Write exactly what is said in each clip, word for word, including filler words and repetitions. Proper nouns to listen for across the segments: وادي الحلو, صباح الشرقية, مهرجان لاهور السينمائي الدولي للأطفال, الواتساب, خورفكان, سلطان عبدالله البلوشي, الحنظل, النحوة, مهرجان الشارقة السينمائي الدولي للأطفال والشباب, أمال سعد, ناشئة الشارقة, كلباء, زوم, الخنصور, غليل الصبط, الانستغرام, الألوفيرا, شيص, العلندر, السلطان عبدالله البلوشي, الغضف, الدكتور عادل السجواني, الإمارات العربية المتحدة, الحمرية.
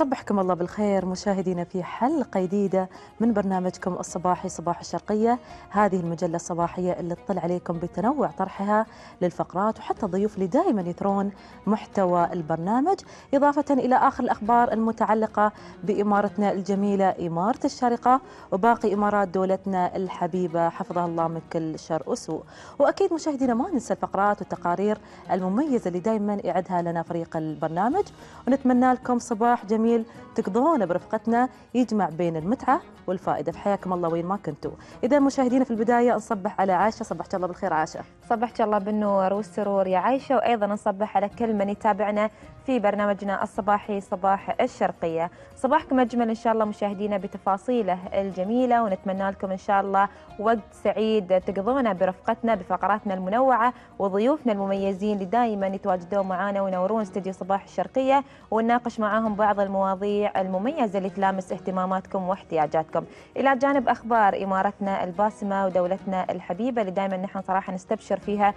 صبحكم الله بالخير مشاهدينا في حلقة جديدة من برنامجكم الصباحي صباح الشرقية، هذه المجلة الصباحية اللي تطل عليكم بتنوع طرحها للفقرات وحتى الضيوف اللي دائما يثرون محتوى البرنامج، إضافة إلى آخر الأخبار المتعلقة بإمارتنا الجميلة إمارة الشارقة وباقي إمارات دولتنا الحبيبة حفظها الله من كل شر وسوء. وأكيد مشاهدينا ما ننسى الفقرات والتقارير المميزة اللي دائما يعدها لنا فريق البرنامج، ونتمنى لكم صباح جميل تقضونه برفقتنا يجمع بين المتعة والفائدة، فحياكم الله وين ما كنتوا. إذا مشاهدينا في البداية نصبح على عائشة، صبحت الله بالخير عائشة. صبحت الله بالنور والسرور يا عائشة، وأيضا نصبح على كل من يتابعنا في برنامجنا الصباحي صباح الشرقية. صباحكم أجمل إن شاء الله مشاهدينا بتفاصيله الجميلة، ونتمنى لكم إن شاء الله وقت سعيد تقضونه برفقتنا بفقراتنا المنوعة وضيوفنا المميزين اللي دائما يتواجدون معنا وينورون استديو صباح الشرقية، ونناقش معاهم بعض المواضيع المميزة اللي تلامس اهتماماتكم واحتياجاتكم، إلى جانب أخبار إمارتنا الباسمة ودولتنا الحبيبة اللي دائما نحن صراحة نستبشر فيها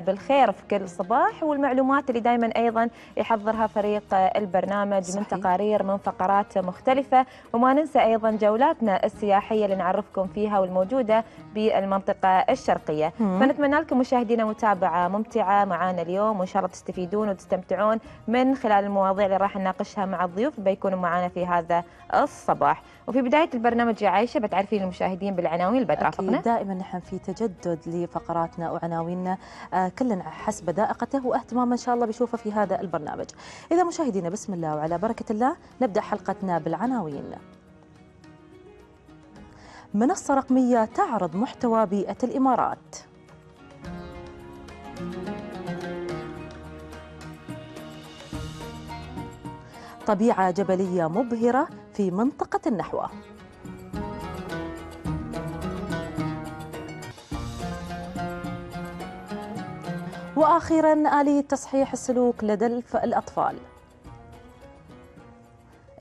بالخير في كل صباح، والمعلومات اللي دائما أيضا يحضرها فريق البرنامج. صحيح. من تقارير من فقرات مختلفة، وما ننسى أيضا جولاتنا السياحية اللي نعرفكم فيها والموجودة بالمنطقة الشرقية. مم. فنتمنى لكم مشاهدينا متابعة ممتعة معنا اليوم، وإن شاء الله تستفيدون وتستمتعون من خلال المواضيع اللي راح نناقشها مع الضيوف بيكونوا معنا في هذا الصباح. وفي بداية البرنامج يا عايشة بتعرفين المشاهدين بالعناوين اللي بترافقنا. دائما نحن في تجدد لفقراتنا وعناويننا، آه كلنا حسب ذائقته واهتمامه ان شاء الله بيشوفه في هذا البرنامج. اذا مشاهدينا بسم الله وعلى بركة الله نبدأ حلقتنا بالعناوين. منصة رقمية تعرض محتوى بيئة الإمارات. طبيعة جبلية مبهرة في منطقة النحوة. وأخيراً آلية تصحيح السلوك لدى الأطفال.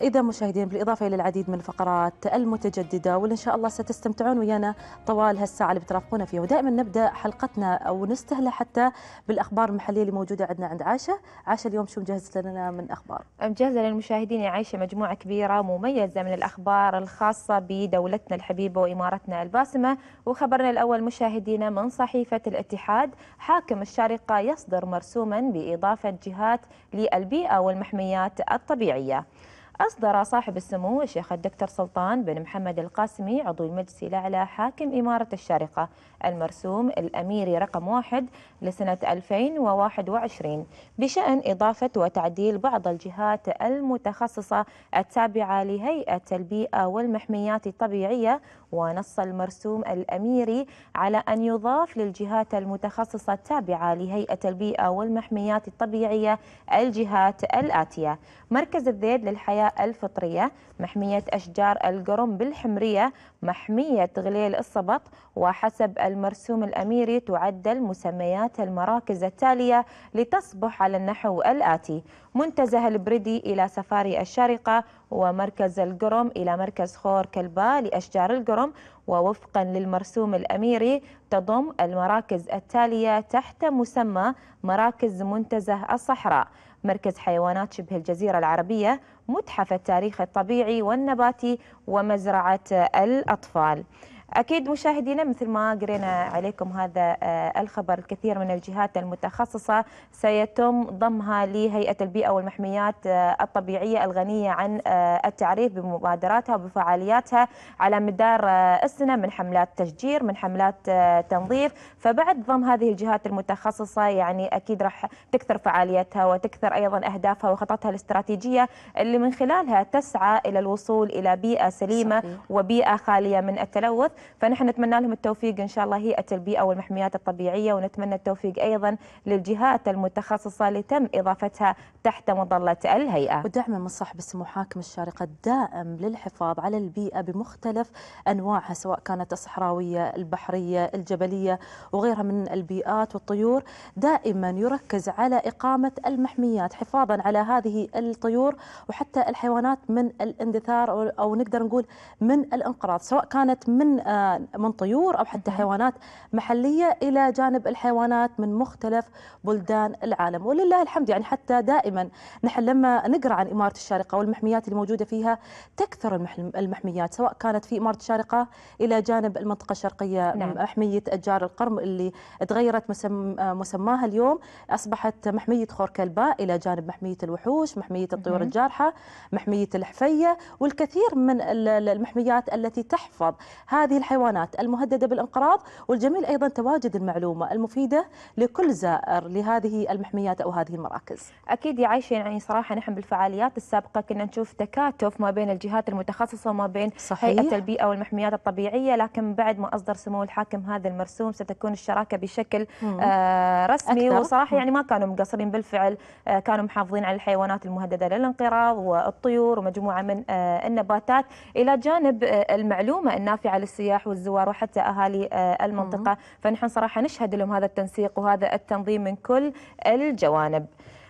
إذا مشاهدين بالإضافة إلى العديد من الفقرات المتجددة واللي إن شاء الله ستستمتعون ويانا طوال هالساعة اللي بترافقونا فيها، ودائما نبدأ حلقتنا أو نستهلى حتى بالأخبار المحلية اللي موجودة عندنا عند عائشة. عائشة اليوم شو مجهزة لنا من أخبار؟ مجهزة للمشاهدين يا عائشة مجموعة كبيرة مميزة من الأخبار الخاصة بدولتنا الحبيبة وإمارتنا الباسمة. وخبرنا الأول مشاهدينا من صحيفة الاتحاد، حاكم الشارقة يصدر مرسوما بإضافة جهات للبيئة والمحميات الطبيعية. أصدر صاحب السمو الشيخ الدكتور سلطان بن محمد القاسمي عضو المجلس الأعلى حاكم إمارة الشارقة المرسوم الأميري رقم واحد لسنة ألفين وواحد وعشرين بشأن إضافة وتعديل بعض الجهات المتخصصة التابعة لهيئة البيئة والمحميات الطبيعية. ونص المرسوم الأميري على أن يضاف للجهات المتخصصة التابعة لهيئة البيئة والمحميات الطبيعية الجهات الآتية: مركز الذيل للحياة الفطرية، محمية أشجار القرم بالحمرية، محمية غليل الصبط. وحسب المرسوم الأميري تعدل مسميات المراكز التالية لتصبح على النحو الآتي: منتزه البريدي إلى سفاري الشارقة، ومركز القرم إلى مركز خور كلباء لأشجار القرم. ووفقا للمرسوم الأميري تضم المراكز التالية تحت مسمى مراكز منتزه الصحراء: مركز حيوانات شبه الجزيرة العربية، متحف التاريخ الطبيعي والنباتي، ومزرعة الأطفال. أكيد مشاهدينا مثل ما قرينا عليكم هذا الخبر، الكثير من الجهات المتخصصة سيتم ضمها لهيئة البيئة والمحميات الطبيعية الغنية عن التعريف بمبادراتها وبفعالياتها على مدار السنة، من حملات تشجير، من حملات تنظيف. فبعد ضم هذه الجهات المتخصصة يعني أكيد راح تكثر فعاليتها وتكثر أيضا أهدافها وخططها الاستراتيجية اللي من خلالها تسعى إلى الوصول إلى بيئة سليمة. صحيح. وبيئة خالية من التلوث. فنحن نتمنى لهم التوفيق إن شاء الله هيئة البيئة والمحميات الطبيعية، ونتمنى التوفيق أيضا للجهات المتخصصة اللي تم إضافتها تحت مظلة الهيئة. ودعم من صاحب السمو حاكم الشارقة الدائم للحفاظ على البيئة بمختلف أنواعها، سواء كانت الصحراوية، البحرية، الجبلية وغيرها من البيئات والطيور، دائما يركز على إقامة المحميات حفاظا على هذه الطيور وحتى الحيوانات من الاندثار أو نقدر نقول من الانقراض، سواء كانت من من طيور أو حتى حيوانات محلية إلى جانب الحيوانات من مختلف بلدان العالم، ولله الحمد. يعني حتى دائما نحن لما نقرأ عن إمارة الشارقة والمحميات الموجودة فيها تكثر المحميات، سواء كانت في إمارة الشارقة إلى جانب المنطقة الشرقية، نعم. محمية أشجار القرم اللي تغيرت مسم مسماها اليوم، أصبحت محمية خور كلباء إلى جانب محمية الوحوش، محمية الطيور الجارحة، محمية الحفية، والكثير من المحميات التي تحفظ هذه الحيوانات المهددة بالانقراض. والجميل أيضا تواجد المعلومة المفيدة لكل زائر لهذه المحميات أو هذه المراكز. أكيد يا عايشة، يعني صراحة نحن بالفعاليات السابقة كنا نشوف تكاتف ما بين الجهات المتخصصة وما بين هيئة البيئة والمحميات الطبيعية، لكن بعد ما أصدر سمو الحاكم هذا المرسوم ستكون الشراكة بشكل آه رسمي أكثر. وصراحة يعني ما كانوا مقصرين بالفعل، آه كانوا محافظين على الحيوانات المهددة للانقراض والطيور ومجموعة من آه النباتات، إلى جانب آه المعلومة النافعة للسياح والزوار وحتى أهالي آه المنطقة. فنحن صراحة نشهد لهم هذا التنسيق وهذا التنظيم من كل الجوانب.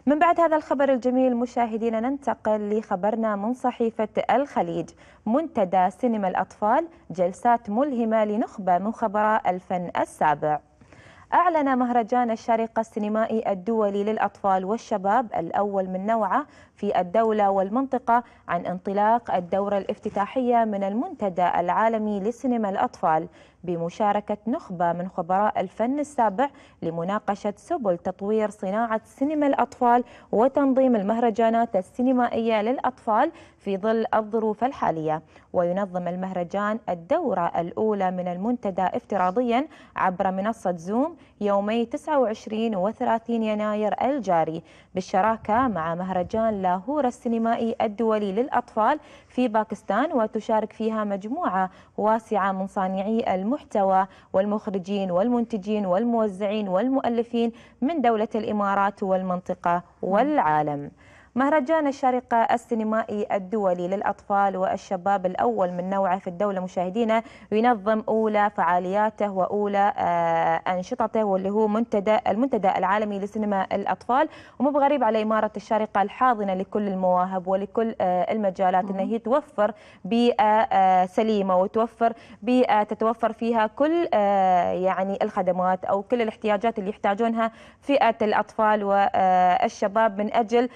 من بعد هذا الخبر الجميل مشاهدينا ننتقل لخبرنا من صحيفة الخليج. منتدى سينما الأطفال جلسات ملهمة لنخبة من خبراء الفن السابع. أعلن مهرجان الشارقة السينمائي الدولي للأطفال والشباب الأول من نوعه في الدولة والمنطقة عن انطلاق الدورة الافتتاحية من المنتدى العالمي لسينما الأطفال بمشاركة نخبة من خبراء الفن السابع لمناقشة سبل تطوير صناعة سينما الأطفال وتنظيم المهرجانات السينمائية للأطفال في ظل الظروف الحالية. وينظم المهرجان الدورة الأولى من المنتدى افتراضيا عبر منصة زوم يومي تسعة وعشرين وثلاثين يناير الجاري بالشراكة مع مهرجان لاهور السينمائي الدولي للأطفال في باكستان، وتشارك فيها مجموعة واسعة من صانعي المحتوى والمخرجين والمنتجين والموزعين والمؤلفين من دولة الإمارات والمنطقة والعالم. مهرجان الشارقة السينمائي الدولي للأطفال والشباب الأول من نوعه في الدولة مشاهدينا ينظم أولى فعالياته وأولى أنشطته، واللي هو منتدى المنتدى العالمي لسينما الأطفال. ومو بغريب على إمارة الشارقة الحاضنة لكل المواهب ولكل المجالات أنها هي توفر بيئة سليمة وتوفر بيئة تتوفر فيها كل يعني الخدمات أو كل الاحتياجات اللي يحتاجونها فئة الأطفال والشباب من أجل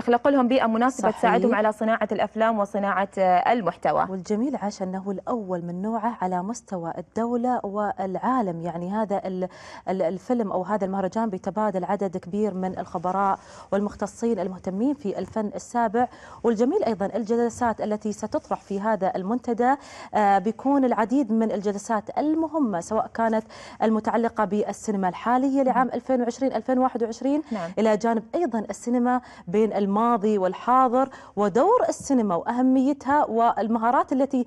تخلق لهم بيئة مناسبة، صحيح. تساعدهم على صناعة الأفلام وصناعة المحتوى. والجميل عاش أنه الأول من نوعه على مستوى الدولة والعالم. يعني هذا الفيلم أو هذا المهرجان بيتبادل عدد كبير من الخبراء والمختصين المهتمين في الفن السابع. والجميل أيضا الجلسات التي ستطرح في هذا المنتدى، بيكون العديد من الجلسات المهمة سواء كانت المتعلقة بالسينما الحالية لعام ألفين وعشرين ألفين وواحد وعشرين، نعم. إلى جانب أيضا السينما بين الماضي والحاضر ودور السينما وأهميتها والمهارات التي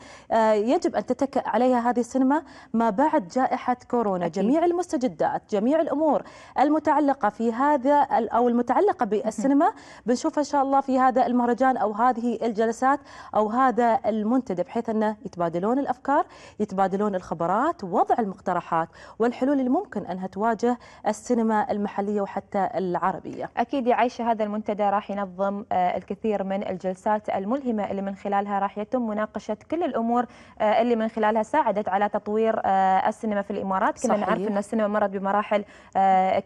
يجب أن تتكئ عليها هذه السينما ما بعد جائحة كورونا. أكيد. جميع المستجدات، جميع الأمور المتعلقة في هذا أو المتعلقة بالسينما بنشوفها إن شاء الله في هذا المهرجان أو هذه الجلسات أو هذا المنتدى، بحيث أنه يتبادلون الأفكار، يتبادلون الخبرات، وضع المقترحات والحلول اللي ممكن أنها تواجه السينما المحلية وحتى العربية. أكيد يا عايشة، هذا المنتدى راح ينظم الكثير من الجلسات الملهمة اللي من خلالها راح يتم مناقشة كل الأمور اللي من خلالها ساعدت على تطوير السينما في الإمارات. كنا نعرف أن السينما مرت بمراحل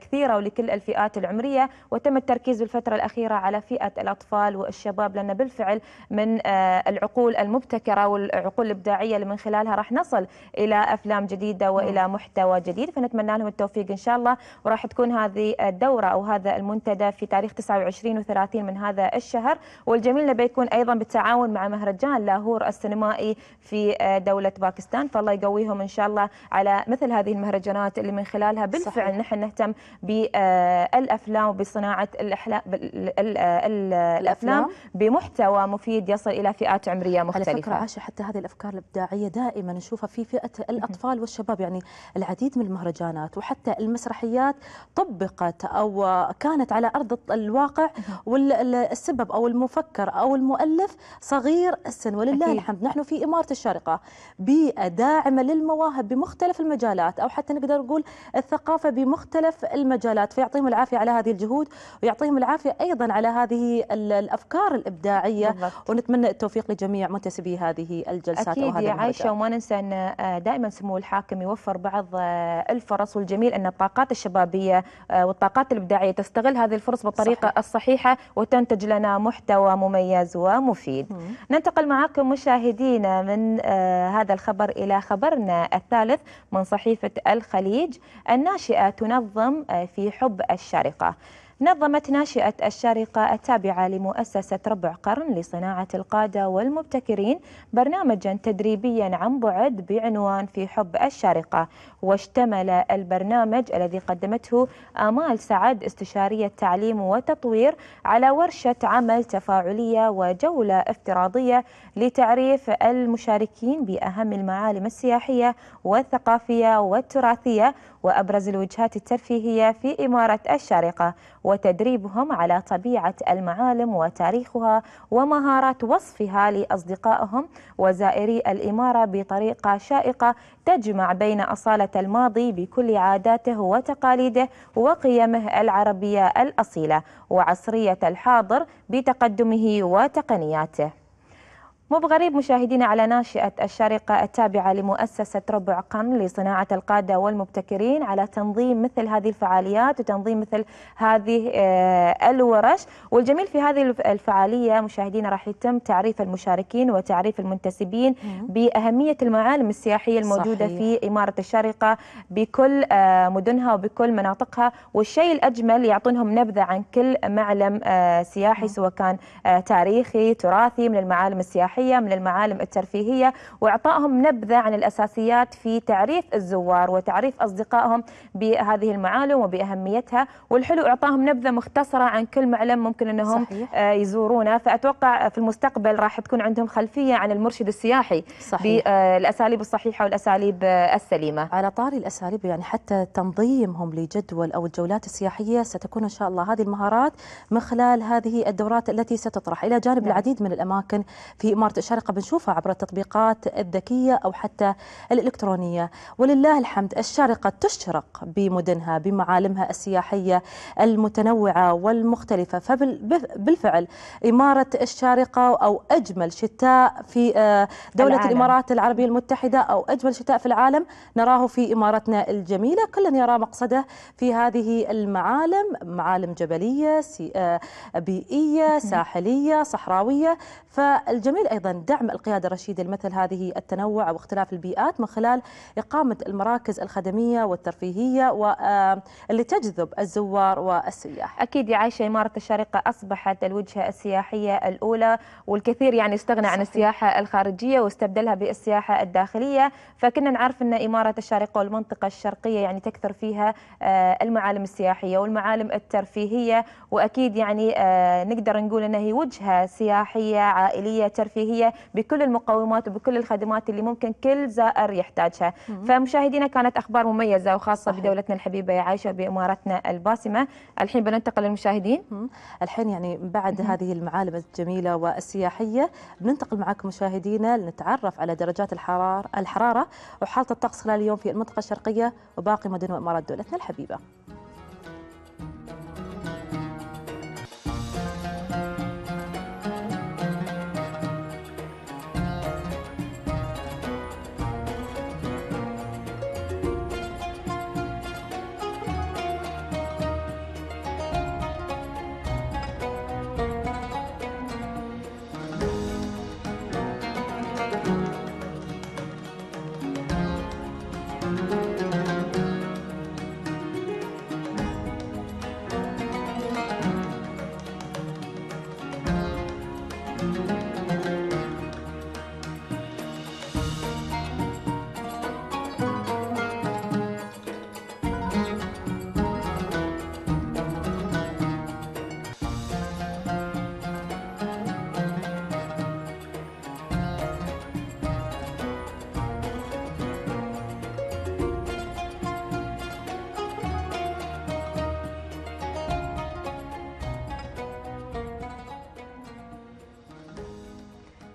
كثيرة ولكل الفئات العمرية، وتم التركيز بالفترة الأخيرة على فئة الأطفال والشباب، لأن بالفعل من العقول المبتكرة والعقول الإبداعية اللي من خلالها راح نصل إلى أفلام جديدة وإلى محتوى جديد. فنتمنى لهم التوفيق إن شاء الله، وراح تكون هذه الدورة أو هذا المنتدى في تاريخ تسعة وعشرين وثلاثين من هذا الشهر. والجميل بيكون أيضا بالتعاون مع مهرجان لاهور السينمائي في دولة باكستان، فالله يقويهم إن شاء الله على مثل هذه المهرجانات اللي من خلالها بالفعل، صحيح. نحن نهتم بالأفلام وبصناعة الأفلام بمحتوى مفيد يصل إلى فئات عمرية مختلفة. على فكرة عاش، حتى هذه الأفكار الإبداعية دائما نشوفها في فئة الأطفال والشباب. يعني العديد من المهرجانات وحتى المسرحيات طبقت أو كانت على أرض الواقع وال السبب أو المفكر أو المؤلف صغير السن، ولله أكيد. الحمد نحن في إمارة الشارقة بيئة داعمة للمواهب بمختلف المجالات، أو حتى نقدر نقول الثقافة بمختلف المجالات، فيعطيهم العافية على هذه الجهود ويعطيهم العافية أيضا على هذه الأفكار الإبداعية بالضبط. ونتمنى التوفيق لجميع منتسبي هذه الجلسات أكيد وهذا يا عايشة. وما ننسى أن دائما سمو الحاكم يوفر بعض الفرص، والجميل أن الطاقات الشبابية والطاقات الإبداعية تستغل هذه الفرص بالطريقة صحيح. الصحيحة وتنتج لنا محتوى مميز ومفيد. مم. ننتقل معكم مشاهدينا من هذا الخبر إلى خبرنا الثالث من صحيفة الخليج. الناشئة تنظم في حب الشارقة. نظمت ناشئة الشارقة التابعة لمؤسسة ربع قرن لصناعة القادة والمبتكرين برنامجا تدريبيا عن بعد بعنوان في حب الشارقة، واشتمل البرنامج الذي قدمته أمال سعد استشارية تعليم وتطوير على ورشة عمل تفاعلية وجولة افتراضية لتعريف المشاركين بأهم المعالم السياحية والثقافية والتراثية وأبرز الوجهات الترفيهية في إمارة الشارقة، وتدريبهم على طبيعة المعالم وتاريخها ومهارات وصفها لأصدقائهم وزائري الإمارة بطريقة شائقة تجمع بين أصالة الماضي بكل عاداته وتقاليده وقيمه العربية الأصيلة وعصرية الحاضر بتقدمه وتقنياته. مو بغريب مشاهدينا على ناشئة الشارقة التابعة لمؤسسة ربع قرن لصناعة القادة والمبتكرين على تنظيم مثل هذه الفعاليات وتنظيم مثل هذه الورش، والجميل في هذه الفعالية مشاهدينا راح يتم تعريف المشاركين وتعريف المنتسبين بأهمية المعالم السياحية الموجودة صحيح. في إمارة الشارقة بكل مدنها وبكل مناطقها، والشيء الأجمل يعطونهم نبذة عن كل معلم سياحي سواء كان تاريخي تراثي من المعالم السياحية من المعالم الترفيهية، وإعطائهم نبذة عن الأساسيات في تعريف الزوار وتعريف أصدقائهم بهذه المعالم وبأهميتها، والحلو إعطائهم نبذة مختصرة عن كل معلم ممكن أنهم آه يزورونه، فأتوقع في المستقبل راح تكون عندهم خلفية عن المرشد السياحي صحيح. بالأساليب الصحيحة والأساليب السليمة. على طاري الأساليب، يعني حتى تنظيمهم لجدول أو الجولات السياحية ستكون إن شاء الله هذه المهارات من خلال هذه الدورات التي ستطرح، إلى جانب نعم. العديد من الأماكن في إمارة الشارقة بنشوفها عبر التطبيقات الذكية أو حتى الإلكترونية. ولله الحمد الشارقة تشرق بمدنها بمعالمها السياحية المتنوعة والمختلفة، فبالفعل إمارة الشارقة أو أجمل شتاء في دولة العالم. الإمارات العربية المتحدة أو أجمل شتاء في العالم نراه في إمارتنا الجميلة، كل يرى مقصده في هذه المعالم، معالم جبلية بيئية ساحلية صحراوية. فالجميل أيضا دعم القيادة الرشيدة لمثل هذه التنوع واختلاف البيئات من خلال إقامة المراكز الخدمية والترفيهية واللي تجذب الزوار والسياح. أكيد يا عايشة، إمارة الشارقة أصبحت الوجهة السياحية الأولى، والكثير يعني استغنى صحيح. عن السياحة الخارجية واستبدلها بالسياحة الداخلية، فكنا نعرف أن إمارة الشارقة والمنطقة الشرقية يعني تكثر فيها المعالم السياحية والمعالم الترفيهية، وأكيد يعني نقدر نقول أنها هي وجهة سياحية عائلية ترفيهية بكل المقومات وبكل الخدمات اللي ممكن كل زائر يحتاجها. فمشاهدينا كانت أخبار مميزة وخاصة صحيح. بدولتنا الحبيبة يا عايشة بإمارتنا الباسمة. الحين بننتقل للمشاهدين. الحين يعني بعد هذه المعالم الجميلة والسياحية بننتقل معكم مشاهدينا لنتعرف على درجات الحرارة الحرارة وحالة الطقس خلال اليوم في المنطقة الشرقية وباقي مدن وإمارات دولتنا الحبيبة.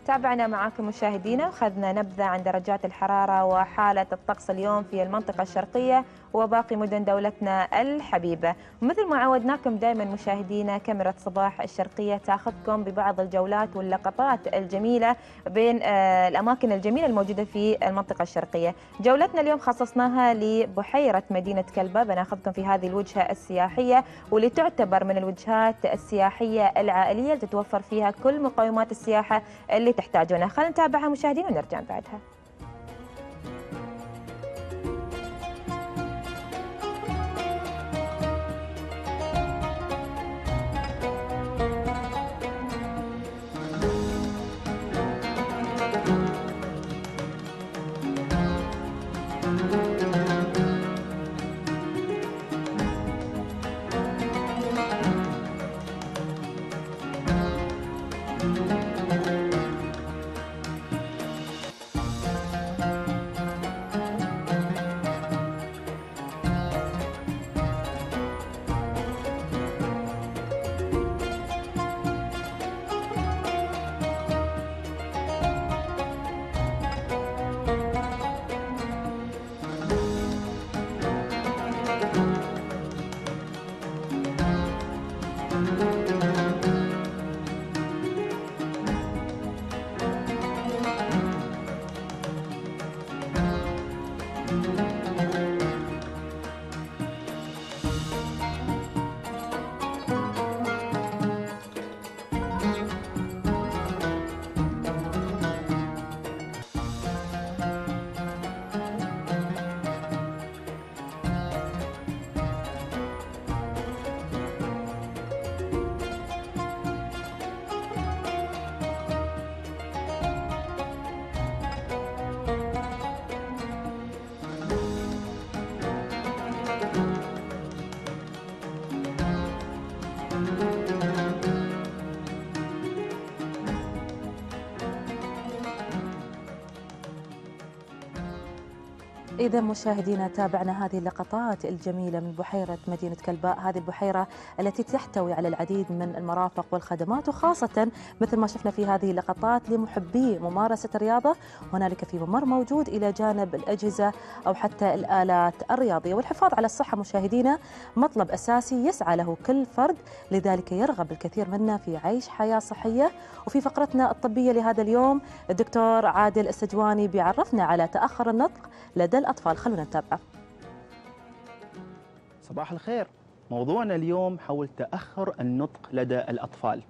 تابعنا معاكم مشاهدينا وخذنا نبذة عن درجات الحرارة وحالة الطقس اليوم في المنطقة الشرقية وباقي مدن دولتنا الحبيبة. ومثل ما عودناكم دائما مشاهدينا، كاميرا صباح الشرقية تاخذكم ببعض الجولات واللقطات الجميلة بين الأماكن الجميلة الموجودة في المنطقة الشرقية. جولتنا اليوم خصصناها لبحيرة مدينة كلباء، بناخذكم في هذه الوجهة السياحية واللي تعتبر من الوجهات السياحية العائلية اللي تتوفر فيها كل مقومات السياحة اللي تحتاجونها. خلينا نتابعها مشاهدينا ونرجع بعدها. إذا مشاهدينا تابعنا هذه اللقطات الجميلة من بحيرة مدينة كلباء، هذه البحيرة التي تحتوي على العديد من المرافق والخدمات، وخاصة مثل ما شفنا في هذه اللقطات لمحبي ممارسة الرياضة. هنالك في ممر موجود إلى جانب الأجهزة أو حتى الآلات الرياضية، والحفاظ على الصحة مشاهدينا مطلب أساسي يسعى له كل فرد، لذلك يرغب الكثير منا في عيش حياة صحية. وفي فقرتنا الطبية لهذا اليوم الدكتور عادل السجواني بيعرفنا على تأخر النطق لدى الأطفال، خلونا نتابعه. صباح الخير، موضوعنا اليوم حول تأخر النطق لدى الأطفال.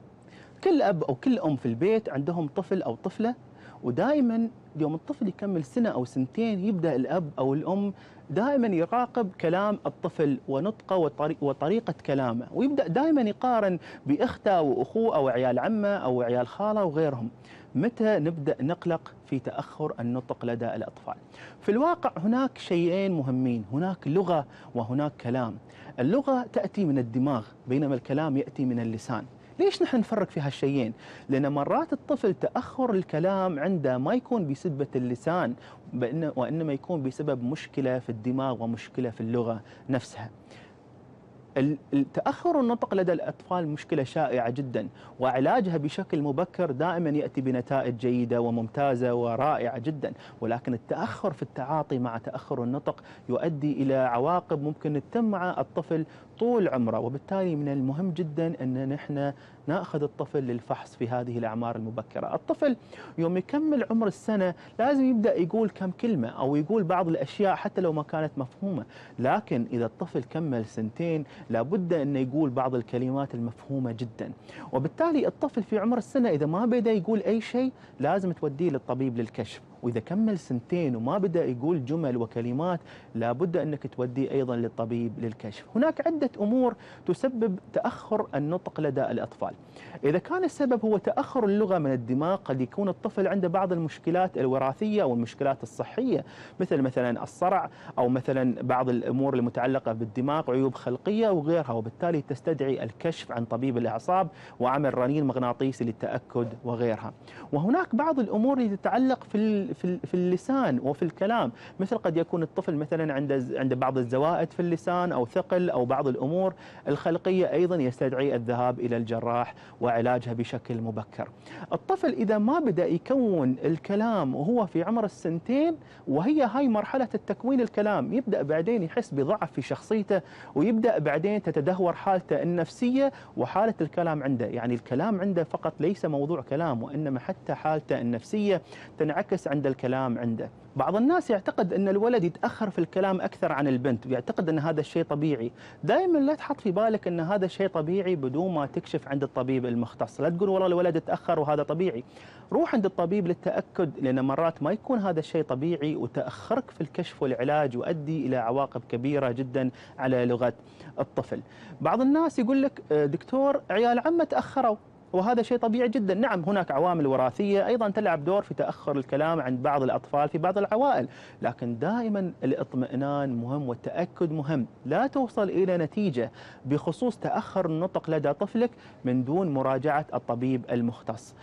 كل أب أو كل أم في البيت عندهم طفل أو طفلة، ودائما يوم الطفل يكمل سنة أو سنتين يبدأ الأب أو الأم دائما يراقب كلام الطفل ونطقه وطريقة كلامه، ويبدأ دائما يقارن بأخته وأخوه أو عيال عمه أو عيال خاله وغيرهم. متى نبدأ نقلق في تأخر النطق لدى الأطفال؟ في الواقع هناك شيئين مهمين، هناك لغة وهناك كلام. اللغة تأتي من الدماغ بينما الكلام يأتي من اللسان. ليش نحن نفرق في هالشيئين؟ لأن مرات الطفل تأخر الكلام عنده ما يكون بسبة اللسان وإنما يكون بسبب مشكلة في الدماغ ومشكلة في اللغة نفسها. التأخر النطق لدى الأطفال مشكلة شائعة جدا، وعلاجها بشكل مبكر دائما يأتي بنتائج جيدة وممتازة ورائعة جدا، ولكن التأخر في التعاطي مع تأخر النطق يؤدي إلى عواقب ممكن تتم مع الطفل طول عمره، وبالتالي من المهم جدا أن نحن نأخذ الطفل للفحص في هذه الأعمار المبكرة. الطفل يوم يكمل عمر السنة لازم يبدأ يقول كم كلمة أو يقول بعض الأشياء حتى لو ما كانت مفهومة، لكن إذا الطفل كمل سنتين لابد أن يقول بعض الكلمات المفهومة جدا، وبالتالي الطفل في عمر السنة إذا ما بدأ يقول أي شيء لازم توديه للطبيب للكشف، وإذا كمل سنتين وما بدأ يقول جمل وكلمات لابد أنك توديه أيضا للطبيب للكشف. هناك عدة أمور تسبب تأخر النطق لدى الأطفال. إذا كان السبب هو تأخر اللغة من الدماغ، قد يكون الطفل عنده بعض المشكلات الوراثية والمشكلات الصحية مثل مثلا الصرع أو مثلا بعض الأمور المتعلقة بالدماغ، عيوب خلقية وغيرها، وبالتالي تستدعي الكشف عن طبيب الأعصاب وعمل رنين مغناطيسي للتأكد وغيرها. وهناك بعض الأمور اللي تتعلق في في في اللسان وفي الكلام، مثل قد يكون الطفل مثلا عنده عنده بعض الزوائد في اللسان أو ثقل أو بعض الأمور الخلقية أيضا يستدعي الذهاب إلى الجراح وعلاجها بشكل مبكر. الطفل إذا ما بدأ يكون الكلام وهو في عمر السنتين، وهي هاي مرحلة التكوين الكلام، يبدأ بعدين يحس بضعف في شخصيته، ويبدأ بعدين تتدهور حالته النفسية وحالة الكلام عنده. يعني الكلام عنده فقط ليس موضوع كلام، وإنما حتى حالته النفسية تنعكس عند الكلام عنده. بعض الناس يعتقد أن الولد يتأخر في الكلام أكثر عن البنت، ويعتقد أن هذا الشيء طبيعي. دائما لا تحط في بالك أن هذا الشيء طبيعي بدون ما تكشف عند الطبيب المختص. لا تقول والله الولد تأخر وهذا طبيعي، روح عند الطبيب للتأكد، لأن مرات ما يكون هذا الشيء طبيعي، وتأخرك في الكشف والعلاج يؤدي إلى عواقب كبيرة جدا على لغة الطفل. بعض الناس يقول لك دكتور عيال عمه تأخروا وهذا شيء طبيعي جدا. نعم، هناك عوامل وراثية أيضا تلعب دور في تأخر الكلام عند بعض الأطفال في بعض العوائل، لكن دائما الاطمئنان مهم والتأكد مهم. لا توصل إلى نتيجة بخصوص تأخر النطق لدى طفلك من دون مراجعة الطبيب المختص.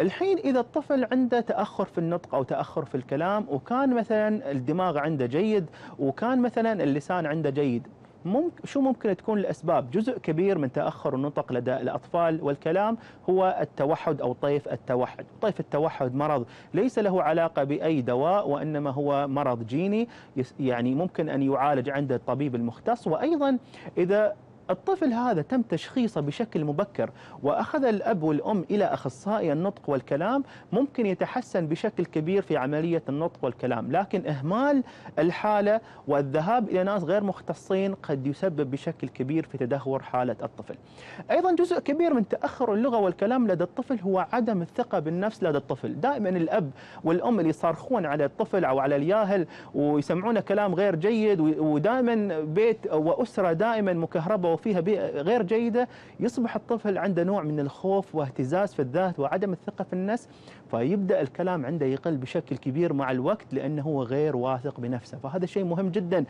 الحين إذا الطفل عنده تأخر في النطق أو تأخر في الكلام، وكان مثلا الدماغ عنده جيد وكان مثلا اللسان عنده جيد، ممكن شو ممكن تكون الأسباب؟ جزء كبير من تأخر النطق لدى الأطفال والكلام هو التوحد أو طيف التوحد. طيف التوحد مرض ليس له علاقة بأي دواء، وإنما هو مرض جيني، يعني ممكن أن يعالج عند الطبيب المختص. وأيضا إذا الطفل هذا تم تشخيصه بشكل مبكر وأخذ الأب والأم إلى أخصائي النطق والكلام، ممكن يتحسن بشكل كبير في عملية النطق والكلام. لكن إهمال الحالة والذهاب إلى ناس غير مختصين قد يسبب بشكل كبير في تدهور حالة الطفل. أيضا جزء كبير من تأخر اللغة والكلام لدى الطفل هو عدم الثقة بالنفس لدى الطفل. دائما الأب والأم اللي يصرخون على الطفل أو على الياهل ويسمعونه كلام غير جيد، ودائما بيت وأسرة دائما مكهربة فيها بيئة غير جيدة، يصبح الطفل عنده نوع من الخوف واهتزاز في الذات وعدم الثقة في النفس، فيبدأ الكلام عنده يقل بشكل كبير مع الوقت لأنه هو غير واثق بنفسه. فهذا شيء مهم جدا.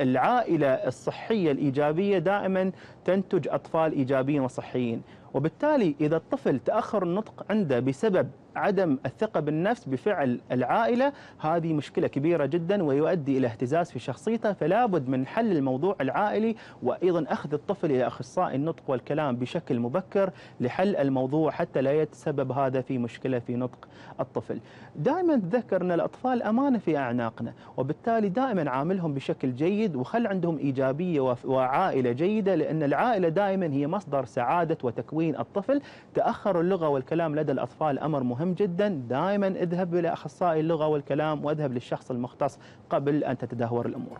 العائلة الصحية الإيجابية دائما تنتج أطفال إيجابيين وصحيين، وبالتالي إذا الطفل تأخر النطق عنده بسبب عدم الثقة بالنفس بفعل العائلة، هذه مشكلة كبيرة جدا ويؤدي إلى اهتزاز في شخصيته. فلا بد من حل الموضوع العائلي، وأيضا أخذ الطفل إلى أخصائي النطق والكلام بشكل مبكر لحل الموضوع حتى لا يتسبب هذا في مشكلة في نطق الطفل. دائما تذكر أن الأطفال أمانة في أعناقنا، وبالتالي دائما عاملهم بشكل جيد وخل عندهم إيجابية وعائلة جيدة، لأن العائلة دائما هي مصدر سعادة وتكوين الطفل. تأخر اللغة والكلام لدى الأطفال أمر مهم جدا. دائما اذهب الى اخصائي اللغه والكلام واذهب للشخص المختص قبل ان تتدهور الامور.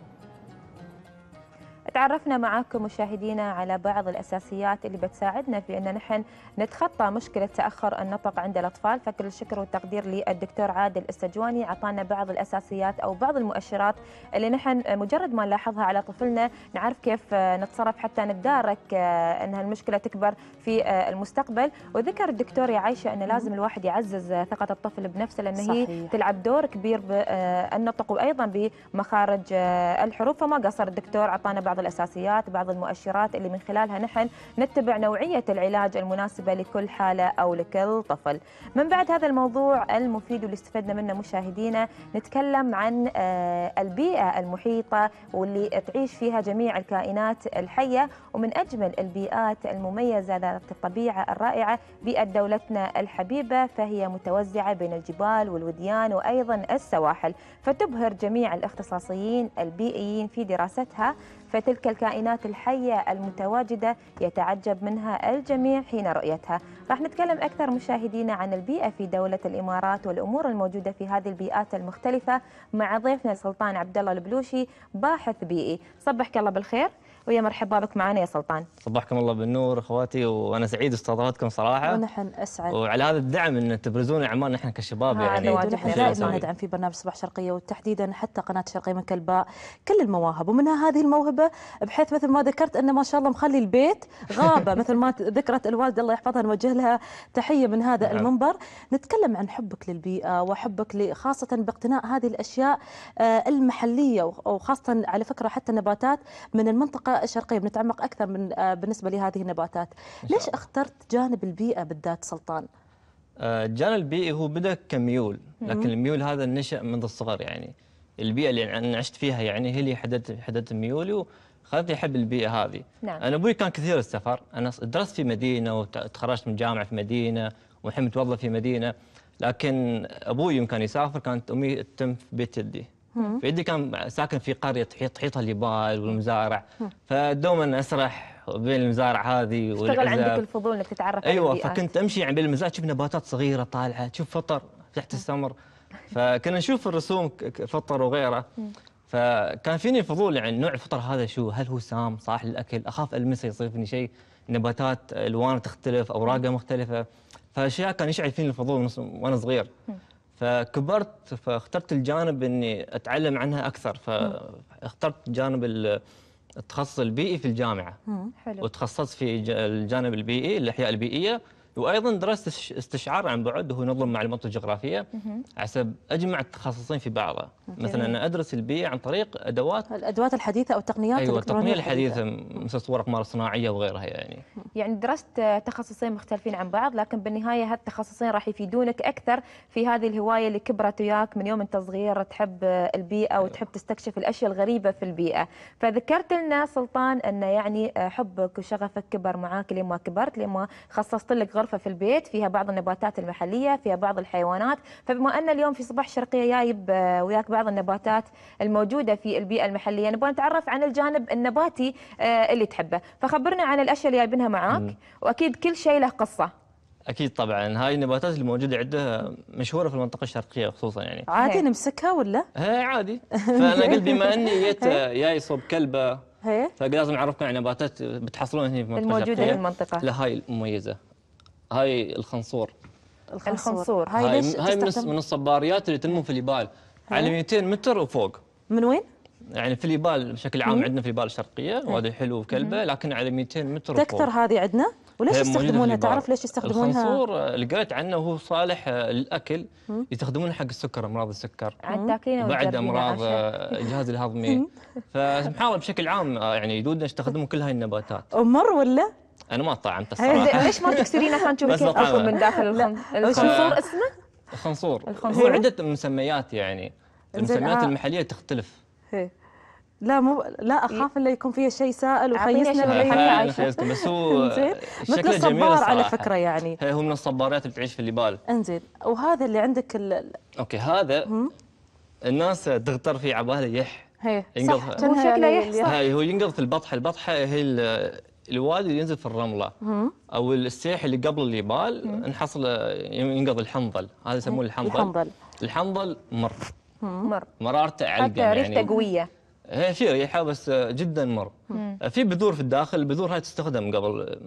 تعرفنا معاكم مشاهدينا على بعض الاساسيات اللي بتساعدنا في ان نحن نتخطى مشكله تاخر النطق عند الاطفال، فكل الشكر والتقدير للدكتور عادل السجواني، اعطانا بعض الاساسيات او بعض المؤشرات اللي نحن مجرد ما نلاحظها على طفلنا نعرف كيف نتصرف حتى نتدارك ان هالمشكله تكبر في المستقبل. وذكر الدكتور يا عايشه ان لازم الواحد يعزز ثقه الطفل بنفسه، لان صحيح. هي تلعب دور كبير بالنطق وايضا بمخارج الحروف، فما قصر الدكتور، اعطانا بعض الأساسيات، بعض المؤشرات اللي من خلالها نحن نتبع نوعية العلاج المناسبة لكل حالة أو لكل طفل. من بعد هذا الموضوع المفيد واللي استفدنا منه مشاهدينا، نتكلم عن البيئة المحيطة واللي تعيش فيها جميع الكائنات الحية، ومن أجمل البيئات المميزة ذات الطبيعة الرائعة بيئة دولتنا الحبيبة، فهي متوزعة بين الجبال والوديان وأيضا السواحل، فتبهر جميع الاختصاصيين البيئيين في دراستها. فتلك الكائنات الحية المتواجدة يتعجب منها الجميع حين رؤيتها. راح نتكلم أكثر مشاهدينا عن البيئة في دولة الإمارات والأمور الموجودة في هذه البيئات المختلفة مع ضيفنا السلطان عبدالله البلوشي، باحث بيئي. صبحك الله بالخير ويا مرحبا بك معنا يا سلطان. صبحكم الله بالنور اخواتي، وانا سعيد باستضافتكم صراحه. ونحن اسعد، وعلى هذا الدعم ان تبرزون اعمالنا احنا كشباب، يعني ونحن دائما ندعم في برنامج صباح شرقيه وتحديدا حتى قناه شرقيه من كلباء كل المواهب، ومنها هذه الموهبه، بحيث مثل ما ذكرت انه ما شاء الله مخلي البيت غابه مثل ما ذكرت الوالده الله يحفظها، نوجه لها تحيه من هذا المنبر. نتكلم عن حبك للبيئه وحبك خاصه باقتناء هذه الاشياء المحليه، وخاصه على فكره حتى النباتات من المنطقه الشرقية بنتعمق أكثر من بالنسبة لهذه النباتات. ليش اخترت جانب البيئة بالذات سلطان؟ الجانب البيئي هو بدأ كميول، لكن الميول هذا نشأ منذ الصغر، يعني البيئة اللي أنا عشت فيها يعني هي اللي حددت حددت ميولي وخلتني أحب البيئة هذه. نعم. أنا أبوي كان كثير السفر، أنا درست في مدينة وتخرجت من جامعة في مدينة والحين متوظف في مدينة، لكن أبوي يوم كان يسافر كانت أمي تتم في بيت جدي. جدي كان ساكن في قرية تحيط تحيطها الجبال والمزارع، فدوما أسرح بين المزارع هذه والعزب. اشتغل عندك الفضول انك تتعرف على البيئة. ايوه، فكنت امشي يعني بين المزارع تشوف نباتات صغيره طالعه، تشوف فطر تحت السمر، فكنا نشوف الرسوم فطر وغيره، فكان فيني فضول يعني نوع الفطر هذا شو، هل هو سام صالح للاكل، اخاف المسه يصير فيني شيء، نباتات الوانها تختلف اوراقها مختلفه، فاشياء كان يشعل فيني الفضول وانا صغير. فكبرت فاخترت الجانب اني اتعلم عنها اكثر، فاخترت جانب التخصص البيئي في الجامعة. حلو. وتخصصت في الجانب البيئي الأحياء البيئية، وأيضا درست استشعار عن بعد وهو نظم معلومات الجغرافية، حسب أجمع التخصصين في بعضها. مثلا أنا أدرس البيئة عن طريق أدوات الأدوات الحديثة أو التقنيات. أيوة، التقنية الحديثة مثل صور أقمار صناعية وغيرها يعني. يعني درست تخصصين مختلفين عن بعض، لكن بالنهاية هالتخصصين راح يفيدونك أكثر في هذه الهواية اللي كبرت وياك من يوم أنت صغير، تحب البيئة وتحب تستكشف الأشياء الغريبة في البيئة. فذكرت لنا سلطان أن يعني حبك وشغفك كبر معاك لما كبرت، لما خصصت لك غرفة في البيت فيها بعض النباتات المحلية، فيها بعض الحيوانات. فبما أن اليوم في صباح الشرقية جايب وياك بعض النباتات الموجودة في البيئة المحلية، نبغى نتعرف عن الجانب النباتي اللي تحبه، فخبرنا عن الأشياء اللي جايبينها معاك، وأكيد كل شيء له قصة. أكيد طبعا، هاي النباتات اللي موجودة عندها مشهورة في المنطقة الشرقية خصوصا يعني. عادي نمسكها ولا؟ هي عادي، فأنا قلت بما أني جيت جاي صوب كلباء فلازم أعرفكم عن نباتات بتحصلون هنا في المنطقة الموجودة في المنطقة. لا هاي المميزة، هاي الخنصور. الخنصور هاي هاي, هاي من الصباريات اللي تنمو في اليبال على مئتين متر وفوق. من وين؟ يعني في اليبال بشكل عام، عندنا في اليبال الشرقيه وادي الحلو وكلبه، لكن على مئتين متر وفوق. تكثر هذه عندنا، وليش يستخدمونها؟ تعرف ليش يستخدمونها؟ الخنصور لقيت عنه وهو صالح للاكل، يستخدمونه حق السكر، امراض السكر، بعد امراض الجهاز الهضمي، فنحاول بشكل عام يعني يدودنا نستخدموا كل هاي النباتات. امر ولا؟ أنا ما طعمت الصراحة. ليش ما تكسرينه خلينا نشوف كيف أكل من داخل الخنصور؟ اسمه؟ الخنصور هو عدة مسميات يعني، المسميات المحلية تختلف. لا مو لا أخاف إلا يكون فيها شيء سائل وخيسنا ولا. بس هو شكله جميل على فكرة يعني. هو من الصباريات اللي تعيش في اليبال. انزين، وهذا اللي عندك ال... أوكي، هذا الناس تغتر فيه عبالة يح. هي صح، شكله يح. هو ينقض في البطحة، البطحة هي الوادي اللي ينزل في الرمله او السيح اللي قبل اليبال، نحصل ينقض الحنظل، هذا يسمونه الحنظل. الحنظل الحنظل مر مر مرارته علقه يعني، ريحته قويه، هي في ريحه بس جدا مر. في بذور في الداخل، البذور هاي تستخدم قبل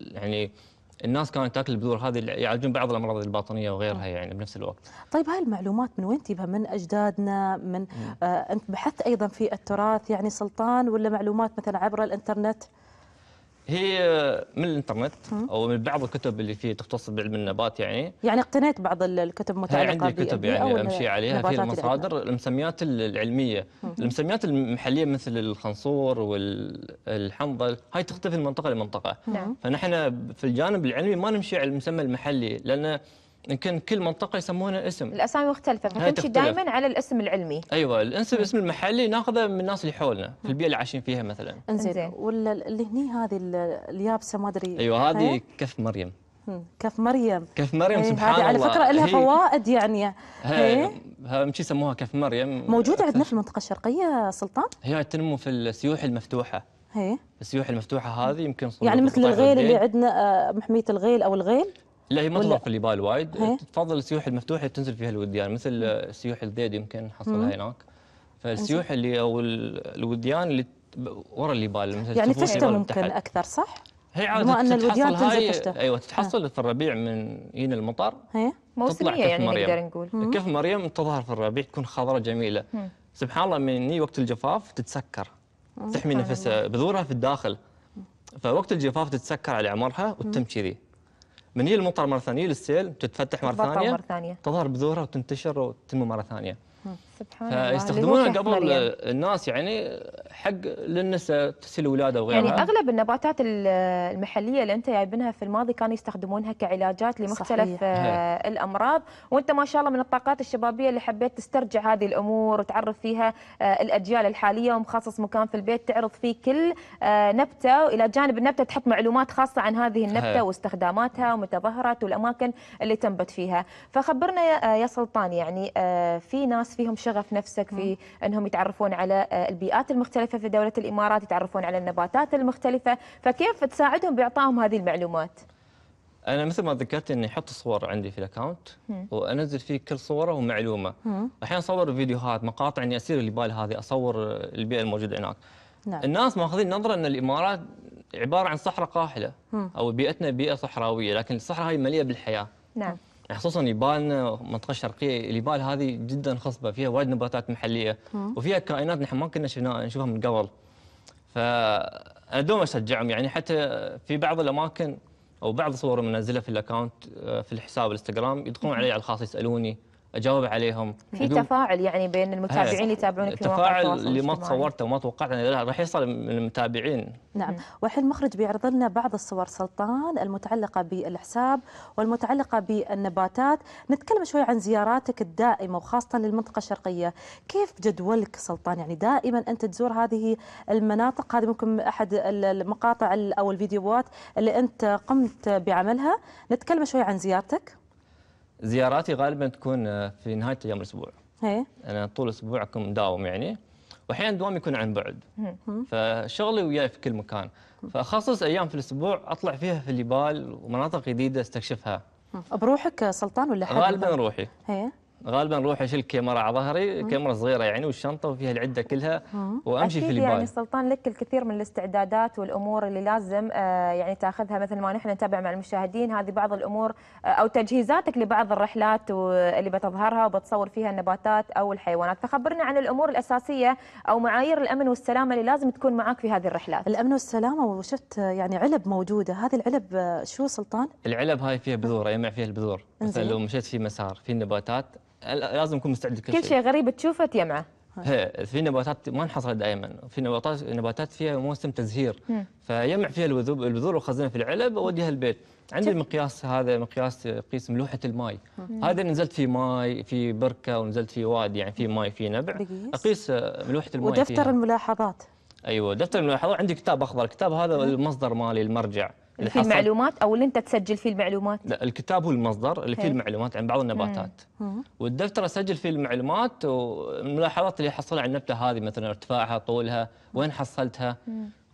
يعني، الناس كانت تاكل البذور هذه يعالجون بعض الامراض الباطنيه وغيرها يعني بنفس الوقت. طيب هاي المعلومات من وين تجيبها؟ من اجدادنا؟ من آه انت بحثت ايضا في التراث يعني سلطان، ولا معلومات مثلا عبر الانترنت؟ هي من الانترنت او من بعض الكتب اللي فيه تختص بعلم النبات يعني. يعني اقتنيت بعض الكتب متعلقه بالبيئه. عندي كتب يعني امشي عليها، في المصادر، المسميات العلميه، المسميات المحليه مثل الخنصور والحنظل هاي تختلف من منطقه لمنطقه. نعم. فنحن في الجانب العلمي ما نمشي على المسمى المحلي، لان يمكن كل منطقه يسمونها اسم، الاسامي مختلفه، فنمشي دائما على الاسم العلمي. ايوه، الاسم المحلي ناخذه من الناس اللي حولنا في البيئه اللي عايشين فيها مثلا. انزين، ولا اللي هني هذه اليابسه ما ادري. ايوه، هذه كف مريم. كف مريم كف مريم سبحان الله، هذه على فكره لها فوائد يعني. هي همشي يسموها كف مريم، موجوده عندنا في المنطقه الشرقيه سلطان. هي تنمو في السيوح المفتوحه. هي السيوح المفتوحه هذه يمكن يعني مثل الغيل اللي عندنا، محميه الغيل او الغيل. لا هي ما تظهر في اليبال وايد، تفضل السيوح المفتوحه تنزل فيها الوديان، مثل السيوح الذيد يمكن نحصلها هناك. فالسيوح اللي او الوديان اللي ورا اليبال مثل يعني تشتى ممكن اكثر، صح؟ هي عادة أن الوديان تنزل تشتى. ايوه، تتحصل ها. في الربيع من هنا المطر، موسميه يعني نقدر نقول. كيف مريم تظهر في الربيع، تكون خضراء جميله. هم. سبحان الله، من هي وقت الجفاف تتسكر، تحمي نفسها، بذورها في الداخل، فوقت الجفاف تتسكر على عمرها وتتم كذي. من هي المطر مره ثانيه للسيل، تتفتح مره ثانيه، مره ثانيه تظهر بذورها وتنتشر وتنمو مره ثانيه. سبحان الله. يستخدمون قبل الناس يعني حق للنساء تسهيل الولاده وغيرها. يعني اغلب النباتات المحليه اللي انت جايبينها في الماضي كانوا يستخدمونها كعلاجات لمختلف آه الامراض، وانت ما شاء الله من الطاقات الشبابيه اللي حبيت تسترجع هذه الامور وتعرف فيها آه الاجيال الحاليه، ومخصص مكان في البيت تعرض فيه كل آه نبته، والى جانب النبته تحط معلومات خاصه عن هذه النبته هي. واستخداماتها ومتى ظهرت والاماكن اللي تنبت فيها. فخبرنا يا, يا سلطان، يعني آه في ناس فيهم شغف نفسك في انهم يتعرفون على البيئات المختلفه في دوله الامارات، يتعرفون على النباتات المختلفه، فكيف تساعدهم باعطائهم هذه المعلومات؟ انا مثل ما ذكرت اني احط الصور عندي في الاكونت وانزل فيه كل صوره ومعلومه، احيانا اصور فيديوهات مقاطع اني اسير اللي بالي هذه اصور البيئه الموجوده هناك. نعم. الناس ماخذين نظره ان الامارات عباره عن صحراء قاحله هم. او بيئتنا بيئه صحراويه، لكن الصحراء هاي مليئه بالحياه. نعم. خصوصا يبالنا منطقه الشرقيه، اليبال هذه جدا خصبه، فيها وايد نباتات محليه وفيها كائنات نحن ما كنا شفناها نشوفها من قبل. فانا دوم اشجعهم، يعني حتى في بعض الاماكن او بعض صور منزلها في الاكونت في الحساب الانستغرام يدخلون علي على الخاص يسالوني اجاوب عليهم. في تفاعل يعني بين المتابعين اللي يتابعونك في مواقع التواصل الاجتماعي. التفاعل اللي ما تصورته وما توقعته انه راح يحصل من المتابعين. نعم، والحين المخرج بيعرض لنا بعض الصور سلطان المتعلقه بالحساب والمتعلقه بالنباتات. نتكلم شوي عن زياراتك الدائمه وخاصه للمنطقه الشرقيه، كيف جدولك سلطان؟ يعني دائما انت تزور هذه المناطق، هذه ممكن احد المقاطع او الفيديوهات اللي انت قمت بعملها، نتكلم شوي عن زيارتك. زياراتي غالبا تكون في نهايه ايام الاسبوع. هي. انا طول الاسبوع اكون مداوم يعني، واحيانا دوامي يكون عن بعد. فشغلي وياي في كل مكان، فاخصص ايام في الاسبوع اطلع فيها في الجبال ومناطق جديده استكشفها. بروحك سلطان ولا حد؟ غالبا روحي. هي. غالبا اروح اشيل كاميرا على ظهري، كاميرا صغيره يعني والشنطه وفيها العده كلها وامشي في البال. يعني سلطان لك الكثير من الاستعدادات والامور اللي لازم آه يعني تاخذها، مثل ما نحن نتابع مع المشاهدين هذه بعض الامور آه او تجهيزاتك لبعض الرحلات اللي بتظهرها وبتصور فيها النباتات او الحيوانات. فخبرنا عن الامور الاساسيه او معايير الامن والسلامه اللي لازم تكون معك في هذه الرحلات. الامن والسلامه، وشفت يعني علب موجوده، هذه العلب شو سلطان؟ العلب هاي فيها بذور، يجمع فيها البذور، مثلا لو مشيت في مسار في نباتات لازم نكون مستعد لكل شيء. كل شيء غريب تشوفه تجمعه. في نباتات ما انحصرت دائما، في نباتات نباتات فيها موسم تزهير، فيجمع فيها البذور وخزنها في العلب واوديها البيت. عندي المقياس هذا مقياس قيس ملوحه الماي، هذا نزلت في ماي في بركه ونزلت في وادي يعني في ماي في نبع، اقيس ملوحه الماي. ودفتر فيها. الملاحظات. ايوه دفتر الملاحظات، عندي كتاب اخضر، الكتاب هذا المصدر مالي المرجع. اللي فيه المعلومات او اللي انت تسجل فيه المعلومات؟ لا، الكتاب هو المصدر اللي فيه المعلومات عن بعض النباتات، والدفتر اسجل فيه المعلومات والملاحظات اللي حصلها عن النبته هذه، مثلا ارتفاعها، طولها، وين حصلتها،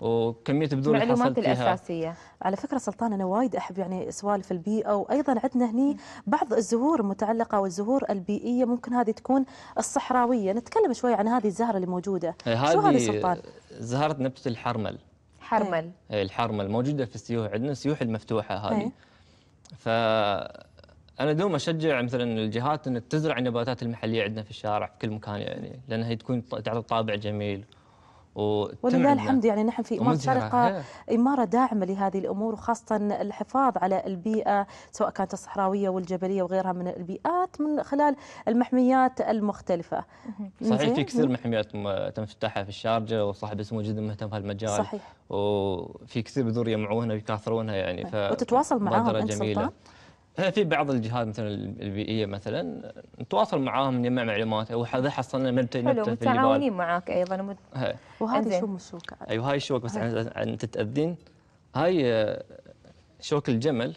وكميه بذور اللي حصلت فيها. المعلومات الاساسيه. على فكره سلطان انا وايد احب يعني سوالف البيئه، وايضا عندنا هني بعض الزهور المتعلقه والزهور البيئيه، ممكن هذه تكون الصحراويه، نتكلم شوي عن هذه الزهره اللي موجوده. شو هذه سلطان؟ زهره نبته الحرمل. حرمل. الحرمل موجوده في السيوح عندنا، السيوح المفتوحه هذه. فانا دوم اشجع مثلا الجهات ان تزرع النباتات المحليه عندنا في الشارع في كل مكان، يعني لانها تكون تعطي طابع جميل. ولله الحمد يعني نحن في إمارة الشارقة إمارة داعمة لهذه الأمور، وخاصة الحفاظ على البيئة سواء كانت الصحراوية والجبلية وغيرها من البيئات من خلال المحميات المختلفة. صحيح في كثير محميات تم افتتاحها في الشارجة، وصاحب السمو جدا مهتم بهالمجال. صحيح. وفي كثير بذور يجمعونها ويكاثرونها يعني. ف وتتواصل معاهم أنت سلطان؟ في بعض الجهات مثلا البيئيه مثلا نتواصل معاهم نجمع معلومات، وهذا حصلنا نبته نبته في الجبال. متعاونين معاك ايضا. ومد... وهذه شو الشوكه؟ ايوه هاي الشوكه، بس انت تتاذين، هاي شوك الجمل.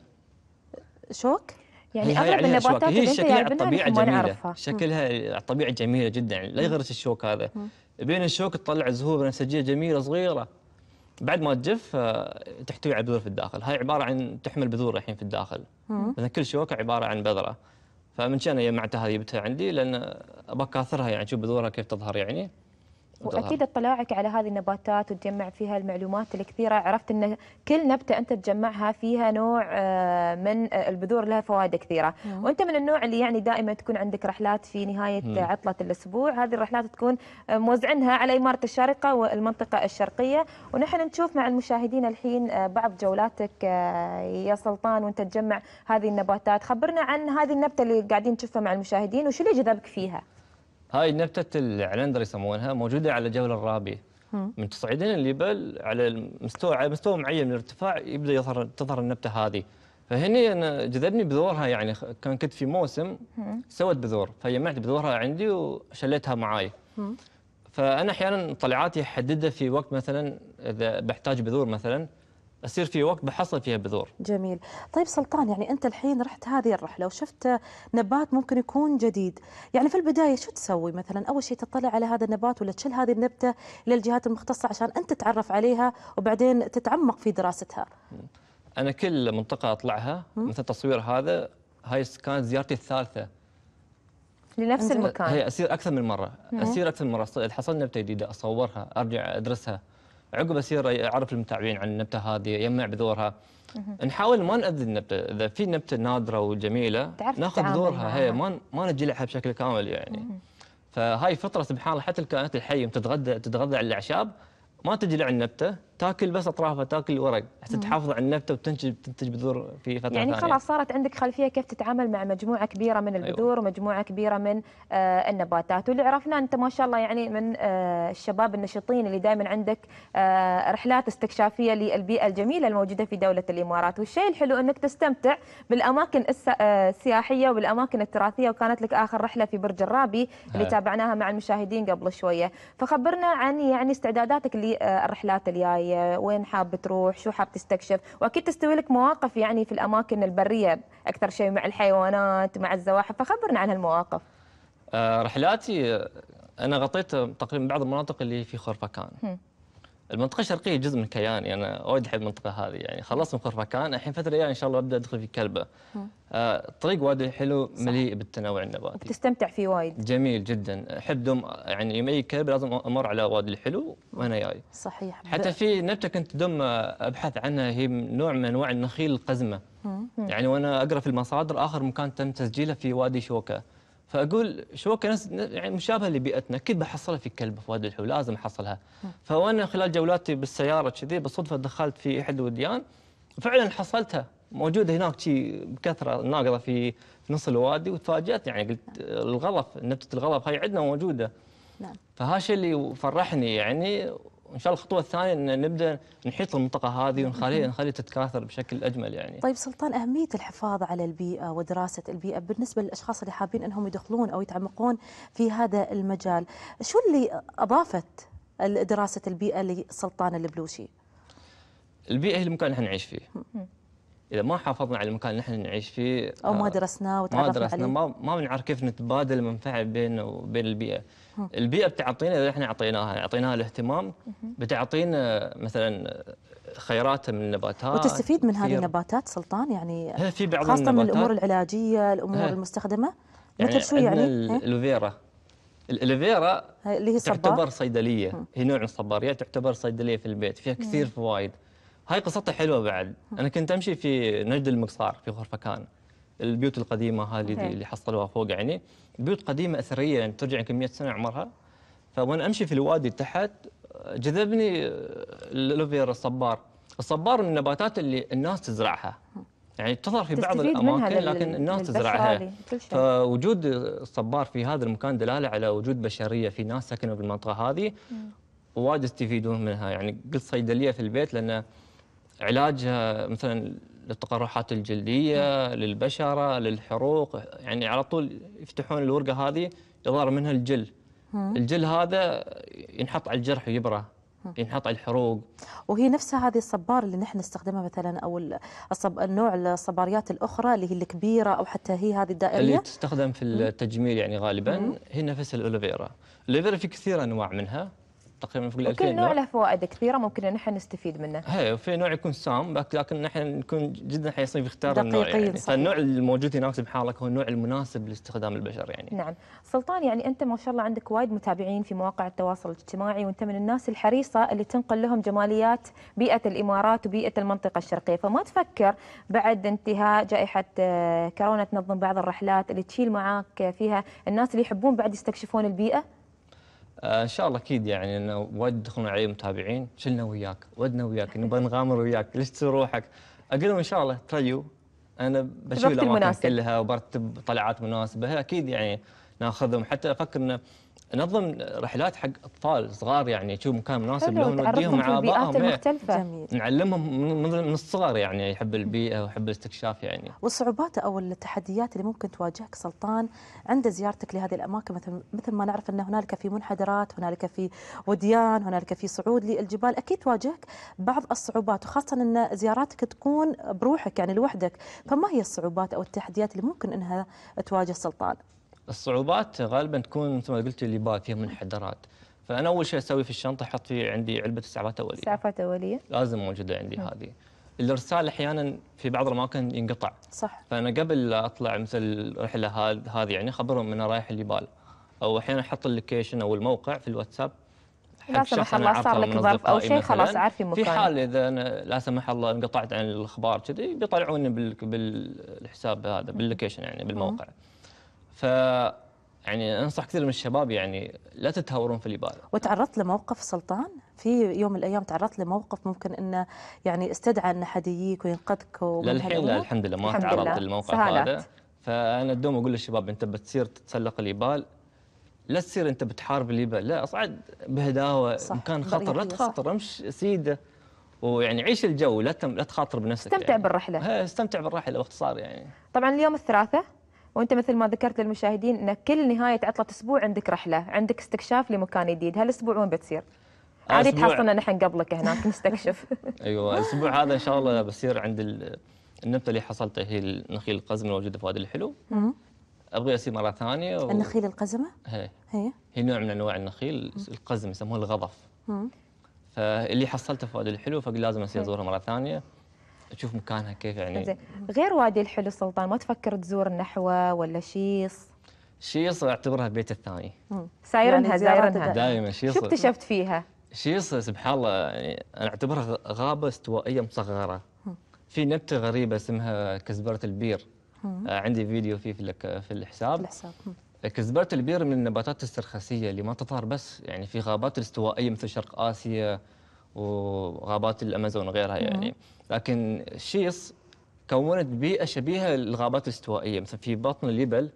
شوك؟ يعني اغلب النباتات اللي انت جايبينها ما نعرفها. شكلها على الطبيعه جميله جدا، يعني لا يغرس الشوك هذا. بين الشوك تطلع زهور بنفسجيه جميله صغيره، بعد ما تجف تحتوي على بذور في الداخل، هاي عباره عن تحمل بذور الحين في الداخل. مثلا كل شوكه عباره عن بذره، فمن شان جمعتها هذه جبتها عندي لان بكاثرها يعني شوف بذورها كيف تظهر يعني. وتظهر. واكيد اطلاعك على هذه النباتات وتجمع فيها المعلومات الكثيره، عرفت ان كل نبته انت تجمعها فيها نوع من البذور لها فوائد كثيره، مم. وانت من النوع اللي يعني دائما تكون عندك رحلات في نهايه مم. عطله الاسبوع، هذه الرحلات تكون موزعينها على اماره الشارقه والمنطقه الشرقيه، ونحن نشوف مع المشاهدين الحين بعض جولاتك يا سلطان وانت تجمع هذه النباتات. خبرنا عن هذه النبته اللي قاعدين نشوفها مع المشاهدين وشو اللي جذبك فيها؟ هاي نبتة العلندر يسمونها، موجودة على جبل الرابية. من تصعدين الجبل على مستوى على مستوى معين من الارتفاع يبدا يظهر تظهر النبته هذه، فهني انا جذبني بذورها، يعني كان كنت في موسم سوت بذور، فجمعت بذورها عندي وشليتها معاي. فانا احيانا طلعاتي احددها في وقت، مثلا اذا بحتاج بذور مثلا أصير في وقت بحصل فيها بذور. جميل. طيب سلطان، يعني أنت الحين رحت هذه الرحلة وشفت نبات ممكن يكون جديد، يعني في البداية شو تسوي مثلا؟ أول شيء تطلع على هذا النبات ولا تشيل هذه النبتة للجهات المختصة عشان أنت تتعرف عليها وبعدين تتعمق في دراستها؟ أنا كل منطقة أطلعها، مثل تصوير هذا، هاي كانت زيارتي الثالثة لنفس المكان. هي أصير أكثر من مرة، أصير أكثر من مرة، حصل نبتة جديدة أصورها أرجع أدرسها، عقب أصير أعرف المتابعين عن النبتة هذه، يجمع بذورها. نحاول ما نأذي النبتة، إذا في نبتة نادرة وجميلة ناخذ بذورها، هي ما ما نجلعها بشكل كامل يعني. فهاي فطرة سبحان الله، حتى الكائنات الحية تتغذى تتغذى على الأعشاب، ما تجلع النبتة، تاكل بس أطرافها، تاكل الورق، حتى تحافظ على النبتة وتنتج تنتج بذور في فترة يعني ثانية. يعني خلاص صارت عندك خلفية كيف تتعامل مع مجموعة كبيرة من البذور. أيوة. ومجموعة كبيرة من آه النباتات، واللي عرفنا أنت ما شاء الله يعني من آه الشباب النشيطين اللي دائما عندك آه رحلات استكشافية للبيئة الجميلة الموجودة في دولة الإمارات، والشيء الحلو أنك تستمتع بالأماكن السياحية والأماكن التراثية، وكانت لك آخر رحلة في برج الرابي اللي ها. تابعناها مع المشاهدين قبل شوية، فخبرنا عن يعني استعداداتك للرحلات الجاية، وين حاب تروح؟ شو حاب تستكشف؟ واكيد تستوي لك مواقف يعني في الاماكن البريه اكثر شيء مع الحيوانات مع الزواحف، فخبرنا عن هالمواقف. آه رحلاتي انا غطيت تقريبا بعض المناطق اللي في خورفكان. هم. المنطقه الشرقيه جزء من كياني، انا وايد احب المنطقه هذه، يعني خلصت من خورفكان، الحين فتره يعني ان شاء الله ابدا ادخل في كلباء. آه طريق وادي الحلو مليء بالتنوع النباتي، تستمتع فيه وايد، جميل جدا. احب دوم يعني يمي كلباء لازم امر على وادي الحلو وانا جاي. صحيح. حتى في نبته كنت دوم ابحث عنها، هي نوع من انواع النخيل القزمه. يعني وانا اقرا في المصادر اخر مكان تم تسجيله في وادي شوكه، فاقول شوكه ناس يعني مشابهه لبيئتنا، اكيد بحصلها في كلبه في وادي الحلو، لازم احصلها. فوانا خلال جولاتي بالسياره كذي بالصدفه دخلت في احد الوديان وفعلا حصلتها، موجوده هناك شيء بكثره ناقضه في نص الوادي، وتفاجات يعني قلت الغلف نبته الغلف هي عندنا موجوده. نعم. فهالشيء اللي فرحني يعني، وان شاء الله الخطوه الثانيه ان نبدا نحيط المنطقه هذه ونخليها نخليها تتكاثر بشكل اجمل يعني. طيب سلطان، اهميه الحفاظ على البيئه ودراسه البيئه بالنسبه للاشخاص اللي حابين انهم يدخلون او يتعمقون في هذا المجال، شو اللي اضافت دراسه البيئه لسلطان البلوشي؟ البيئه هي المكان اللي احنا نعيش فيه. اذا ما حافظنا على المكان اللي احنا نعيش فيه او ما درسناه وتعرفنا عليه، ما درسنا ما ما بنعرف كيف نتبادل المنفعه بيننا وبين البيئه. البيئه بتعطينا، اذا احنا اعطيناها اعطيناها الاهتمام، بتعطينا مثلا خيرات من النباتات وتستفيد من هذه النباتات. سلطان يعني في بعض خاصه من الامور العلاجيه، الامور ها. المستخدمه مثل يعني شو يعني؟ الألوفيرا الألوفيرا اللي هي تعتبر صيدليه، هم. هي نوع من الصباريات، تعتبر صيدليه في البيت، فيها كثير فوائد. هاي قصتها حلوه بعد. انا كنت امشي في نجد المقصار في خورفكان، البيوت القديمه هذه اللي حصلوها فوق، يعني بيوت قديمه اثريه يعني ترجع يمكن مئة سنه عمرها. فوانا امشي في الوادي تحت جذبني الألوفيرا الصبار، الصبار من النباتات اللي الناس تزرعها، يعني تظهر في بعض الاماكن لكن الناس تزرعها. فوجود الصبار في هذا المكان دلاله على وجود بشريه، في ناس ساكنه بالمنطقه هذه ووايد يستفيدون منها. يعني قلت صيدليه في البيت لان علاجها مثلا للتقرحات الجلديه، للبشره، للحروق، يعني على طول يفتحون الورقه هذه يظهر منها الجل. الجل هذا ينحط على الجرح ويبره، ينحط على الحروق. وهي نفسها هذه الصبار اللي نحن نستخدمها مثلا، او الصب... النوع الصباريات الاخرى اللي هي الكبيره او حتى هي هذه الدائريه اللي تستخدم في التجميل يعني غالبا، هي نفس الألوفيرا. الألوفيرا في كثير انواع منها، تقريبا فوق الألفين. كل نوع له فوائد كثيره ممكن ان احنا نستفيد منه. ايوه، في نوع يكون سام لكن نحن نكون جدا حريصين في اختيار النوع يعني. فالنوع الموجود هناك سبحان الله هو النوع المناسب لاستخدام البشر يعني. نعم، سلطان يعني انت ما شاء الله عندك وايد متابعين في مواقع التواصل الاجتماعي، وانت من الناس الحريصه اللي تنقل لهم جماليات بيئه الامارات وبيئه المنطقه الشرقيه، فما تفكر بعد انتهاء جائحه كورونا تنظم بعض الرحلات اللي تشيل معاك فيها الناس اللي يحبون بعد يستكشفون البيئه؟ ان شاء الله اكيد يعني، انه وايد دخلنا عليه متابعين، شلنا وياك، ودنا وياك، نبغى نغامر وياك، ليش تسوي روحك؟ اقول لهم ان شاء الله تريو، انا بشوف الاماكن كلها وبرتب طلعات مناسبه، اكيد يعني ناخذهم، حتى فكرنا نظم رحلات حق اطفال صغار، يعني تشوف مكان مناسب لهم نوديهم مع ابائهم، نعلمهم من الصغر يعني يحب البيئه ويحب الاستكشاف يعني. والصعوبات او التحديات اللي ممكن تواجهك سلطان عند زيارتك لهذه الاماكن، مثل مثل ما نعرف ان هنالك في منحدرات، هنالك في وديان، هنالك في صعود للجبال، اكيد تواجهك بعض الصعوبات، وخاصه ان زياراتك تكون بروحك يعني لوحدك، فما هي الصعوبات او التحديات اللي ممكن انها تواجه سلطان؟ الصعوبات غالبا تكون مثل ما قلت الجبال فيها منحدرات، فانا اول شيء اسوي في الشنطه احط فيه عندي علبه اسعافات اوليه. اسعافات اوليه لازم موجوده عندي م. هذه. الارسال احيانا في بعض الاماكن ينقطع. صح. فانا قبل لا اطلع مثل رحله هذه يعني خبرهم ان رايح الجبال، او احيانا احط اللوكيشن او الموقع في الواتساب. لا سمح الله صار لك ظرف او شيء خلاص عارفين مكانه. في حال اذا أنا لا سمح الله انقطعت عن الاخبار كذي بيطلعوني بالحساب هذا باللوكيشن يعني بالموقع. م. ف يعني انصح كثير من الشباب يعني لا تتهورون في الجبال. وتعرضت لموقف سلطان؟ في يوم من الايام تعرضت لموقف ممكن انه يعني استدعى انه حد يجيك وينقذك؟ للحين لا الحمد لله ما تعرضت للموقف هذا. فانا دوم اقول للشباب انت بتصير تتسلق الجبال، لا تصير انت بتحارب الجبال، لا اصعد بهداوه، مكان خطر لا تخاطر، امش سيده ويعني عيش الجو، لا لا تخاطر بنفسك. استمتع يعني. بالرحله. استمتع بالرحله باختصار يعني. طبعا اليوم الثلاثاء وانت مثل ما ذكرت للمشاهدين ان كل نهايه عطله اسبوع عندك رحله، عندك استكشاف لمكان جديد، هالاسبوع وين بتصير؟ عادي تحصلنا نحن قبلك هناك نستكشف. ايوه الاسبوع هذا ان شاء الله بصير عند النبته اللي حصلتها هي النخيل القزمه موجوده في وادي الحلو. ابغى اسير مره ثانيه و... النخيل القزمه؟ هي هي هي نوع من انواع النخيل القزم يسموه الغضف. فاللي حصلته في وادي الحلو فقلت لازم اسير ازورها مره ثانيه. تشوف مكانها كيف يعني. زين غير وادي الحلو سلطان ما تفكر تزور النحوه ولا شيص؟ شيص اعتبرها البيت الثاني. سايرنها زايرنها دائما شيص. شو اكتشفت فيها؟ شيص سبحان الله يعني انا اعتبرها غابه استوائيه مصغره. مم. في نبته غريبه اسمها كزبره البير. مم. عندي فيديو فيه في في الحساب. الحساب. كزبره البير من النباتات السرخسيه اللي ما تظهر بس يعني في غابات الاستوائيه مثل شرق اسيا وغابات الامازون وغيرها يعني. مم. لكن الشيص كونت بيئه شبيهه للغابات الاستوائيه، مثلا في بطن الجبل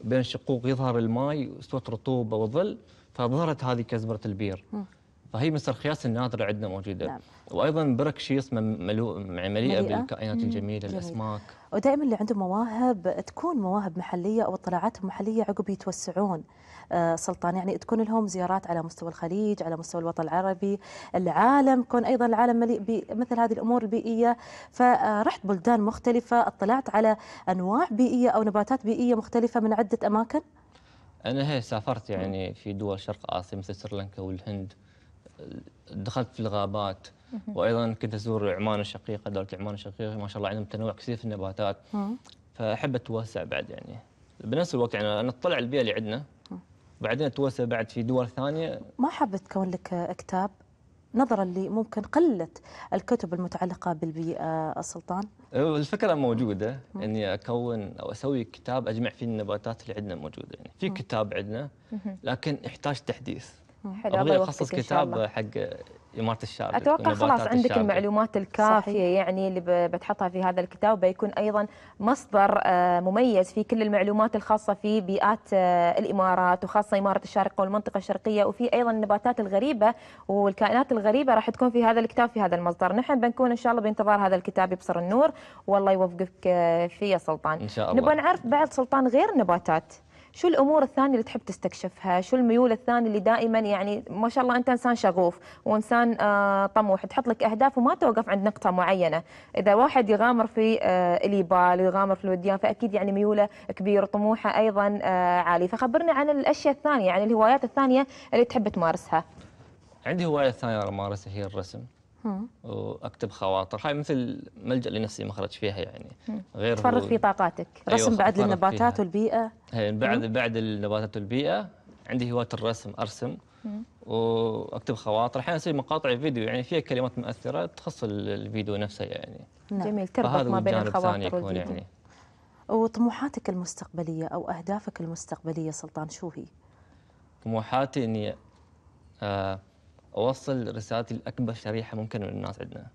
بين الشقوق يظهر الماي واستوت رطوبه وظل، فظهرت هذه كزبره البير. مم. فهي من السرخيات النادره عندنا موجوده. نعم. وايضا برك شيص مليئه بالكائنات الجميله جميل. الاسماك. ودائما اللي عندهم مواهب تكون مواهب محليه او اطلاعات محليه عقب يتوسعون آه سلطان، يعني تكون لهم زيارات على مستوى الخليج، على مستوى الوطن العربي، العالم، كون ايضا العالم مليء بمثل هذه الامور البيئيه، فرحت بلدان مختلفه، اطلعت على انواع بيئيه او نباتات بيئيه مختلفه من عده اماكن. انا هي سافرت يعني في دول شرق اسيا مثل سريلانكا والهند. دخلت في الغابات وايضا كنت ازور عمان الشقيقه، دوله عمان الشقيقه ما شاء الله عندهم تنوع كثير في النباتات. فاحب اتوسع بعد يعني بنفس الوقت، يعني انا اطلع البيئه اللي عندنا وبعدين اتوسع بعد في دول ثانيه. ما حبيت تكون لك كتاب نظرا لي ممكن قله الكتب المتعلقه بالبيئه السلطان؟ الفكره موجوده اني اكون او اسوي كتاب اجمع فيه النباتات اللي عندنا موجوده، يعني في كتاب عندنا لكن يحتاج تحديث. أبغى أخصص كتاب حق إمارة الشارقة. أتوقع خلاص عندك الشارقة. المعلومات الكافية. صحيح. يعني اللي بتحطها في هذا الكتاب بيكون أيضا مصدر مميز في كل المعلومات الخاصة في بيئات الإمارات وخاصة إمارة الشارقة والمنطقة الشرقية، وفي أيضا النباتات الغريبة والكائنات الغريبة راح تكون في هذا الكتاب في هذا المصدر. نحن بنكون إن شاء الله بانتظار هذا الكتاب يبصر النور والله يوفقك فيه يا سلطان. إن شاء الله. نبغى نعرف بعد سلطان غير النباتات شو الامور الثانيه اللي تحب تستكشفها؟ شو الميول الثانيه اللي دائما يعني ما شاء الله انت انسان شغوف وانسان آه طموح، تحط لك اهداف وما توقف عند نقطه معينه، اذا واحد يغامر في آه اليبال ويغامر في الوديان فاكيد يعني ميوله كبير وطموحه ايضا آه عالي، فخبرنا عن الاشياء الثانيه يعني الهوايات الثانيه اللي تحب تمارسها. عندي هوايه ثانيه امارسها هي الرسم. هم. واكتب خواطر، هاي مثل ملجأ لنفسي ما خرج فيها يعني. غير تفرغ في طاقاتك. رسم أيوة بعد النباتات والبيئه. بعد بعد النباتات والبيئه عندي هوايه الرسم، ارسم هم. واكتب خواطر، احيانا اسوي مقاطع فيديو يعني فيها كلمات مؤثره تخص الفيديو نفسه يعني. نعم. جميل تربط ما بين الخواطر والفيديو. يعني. وطموحاتك المستقبليه او اهدافك المستقبليه سلطان شو هي؟ طموحاتي اني آه اوصل رسالتي لاكبر شريحه ممكن من الناس عندنا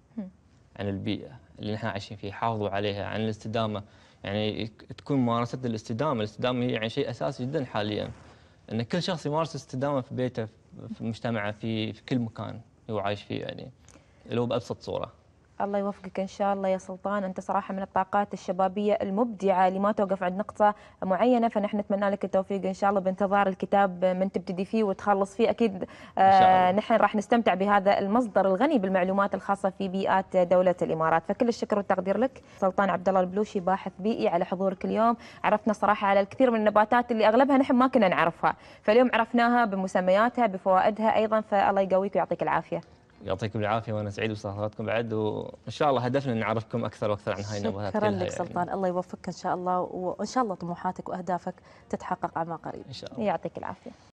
عن البيئه اللي نحن عايشين فيها، حافظوا عليها، عن الاستدامه، يعني تكون ممارسة الاستدامة. الاستدامة هي يعني شيء أساسي جدا حاليا، أن كل شخص يمارس الاستدامة في بيته، في مجتمعه، في في كل مكان هو عايش فيه، يعني اللي هو بأبسط صورة. الله يوفقك إن شاء الله يا سلطان، أنت صراحة من الطاقات الشبابية المبدعة اللي ما توقف عند نقطة معينة، فنحن نتمنى لك التوفيق إن شاء الله، بانتظار الكتاب من تبتدي فيه وتخلص فيه أكيد. آه نحن راح نستمتع بهذا المصدر الغني بالمعلومات الخاصة في بيئات دولة الإمارات، فكل الشكر والتقدير لك سلطان عبدالله البلوشي، باحث بيئي، على حضورك اليوم. عرفنا صراحة على الكثير من النباتات اللي أغلبها نحن ما كنا نعرفها، فاليوم عرفناها بمسمياتها بفوائدها أيضا، فالله يقويك ويعطيك العافية. يعطيكم العافيه، وانا سعيد بصحبتكم بعد، وان شاء الله هدفنا ان نعرفكم اكثر واكثر عن هاي النباتات. شكرا لك سلطان، يعني الله يوفقك ان شاء الله، وان شاء الله طموحاتك واهدافك تتحقق على ما قريب ان شاء الله. يعطيك العافيه.